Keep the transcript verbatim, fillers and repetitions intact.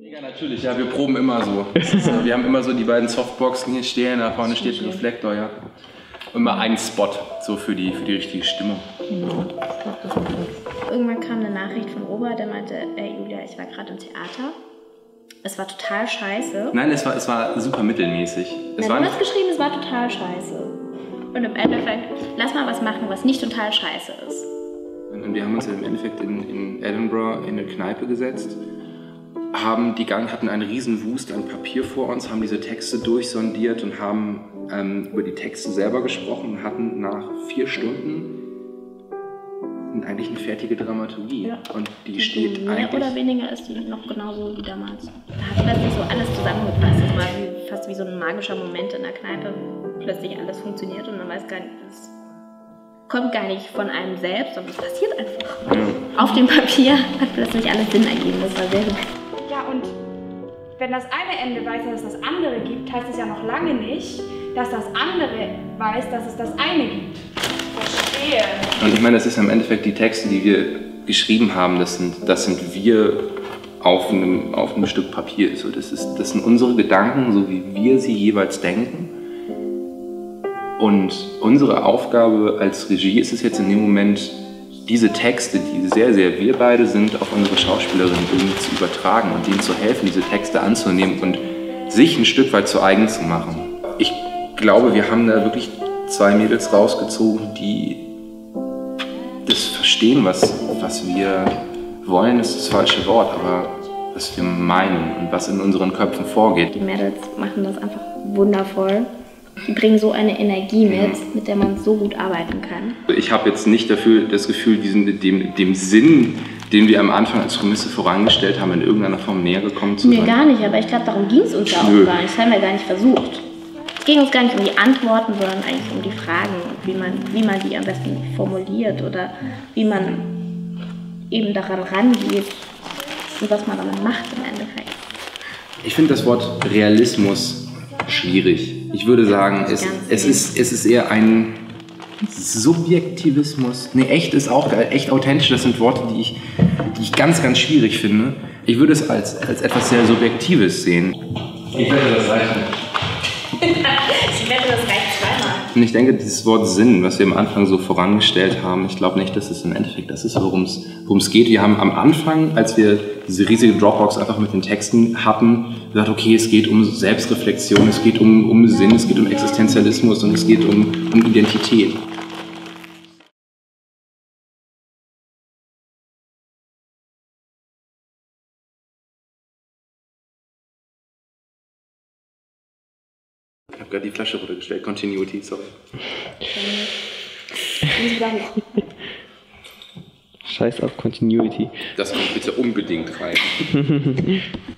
Mega, natürlich, ja, wir proben immer so. Also, wir haben immer so die beiden Softboxen hier stehen, da vorne steht ein Reflektor, ja. Und immer einen Spot, so für die, für die richtige Stimmung. Genau. Ich glaub, das macht was. Irgendwann kam eine Nachricht von Robert, der meinte, ey Julia, ich war gerade im Theater. Es war total scheiße. Nein, es war, es war super mittelmäßig. Es war, du hast geschrieben, es war total scheiße. Und im Endeffekt, lass mal was machen, was nicht total scheiße ist. Und wir haben uns im Endeffekt in, in Edinburgh in eine Kneipe gesetzt, haben die Gang, hatten einen riesen Wust an Papier vor uns, haben diese Texte durchsondiert und haben ähm, über die Texte selber gesprochen und hatten nach vier Stunden eigentlich eine fertige Dramaturgie. Ja. Und die, die steht mehr eigentlich... Mehr oder weniger ist die noch genauso wie damals. Da hat plötzlich so alles zusammengepasst. Das war wie, fast wie so ein magischer Moment in der Kneipe, wo plötzlich alles funktioniert und man weiß gar nicht, es kommt gar nicht von einem selbst, sondern es passiert einfach. Ja. Auf dem Papier hat plötzlich alles Sinn ergeben. Das war sehr gut. Ja, und wenn das eine Ende weiß, dass es das andere gibt, heißt es ja noch lange nicht, dass das andere weiß, dass es das eine gibt. Verstehe. Und ich meine, das ist im Endeffekt die Texte, die wir geschrieben haben, das sind, das sind wir auf einem, auf einem Stück Papier. So, das, ist, das sind unsere Gedanken, so wie wir sie jeweils denken. Und unsere Aufgabe als Regie ist es jetzt in dem Moment, diese Texte, die sehr, sehr wir beide sind, auf unsere Schauspielerinnen irgendwie zu übertragen und denen zu helfen, diese Texte anzunehmen und sich ein Stück weit zu eigen zu machen. Ich glaube, wir haben da wirklich zwei Mädels rausgezogen, die das verstehen, was, was wir wollen, ist das falsche Wort, aber was wir meinen und was in unseren Köpfen vorgeht. Die Mädels machen das einfach wundervoll. Die bringen so eine Energie mit, ja, mit der man so gut arbeiten kann. Ich habe jetzt nicht dafür das Gefühl, diesen, dem, dem Sinn, den wir am Anfang als Prämisse vorangestellt haben, in irgendeiner Form näher gekommen zu sein. Nee, gar nicht, aber ich glaube, darum ging es uns ja auch gar nicht. Das haben wir gar nicht versucht. Es ging uns gar nicht um die Antworten, sondern eigentlich um die Fragen und wie man, wie man die am besten formuliert oder wie man eben daran rangeht und was man damit macht im Endeffekt. Ich finde das Wort Realismus schwierig. Ich würde sagen, es, es, ist, es ist eher ein Subjektivismus. Nee, echt ist auch geil, echt authentisch, das sind Worte, die ich, die ich ganz, ganz schwierig finde. Ich würde es als, als etwas sehr Subjektives sehen. Ich werde das reichen. Ich wette, das reicht zweimal. Und ich denke, dieses Wort Sinn, was wir am Anfang so vorangestellt haben, ich glaube nicht, dass es im Endeffekt das ist, worum es geht. Wir haben am Anfang, als wir diese riesige Dropbox einfach mit den Texten hatten, gesagt, okay, es geht um Selbstreflexion, es geht um, um Sinn, es geht um Existenzialismus und es geht um, um Identität. Ich habe gerade die Flasche runtergestellt. Continuity, sorry. Scheiß auf Continuity. Das kommt bitte unbedingt rein.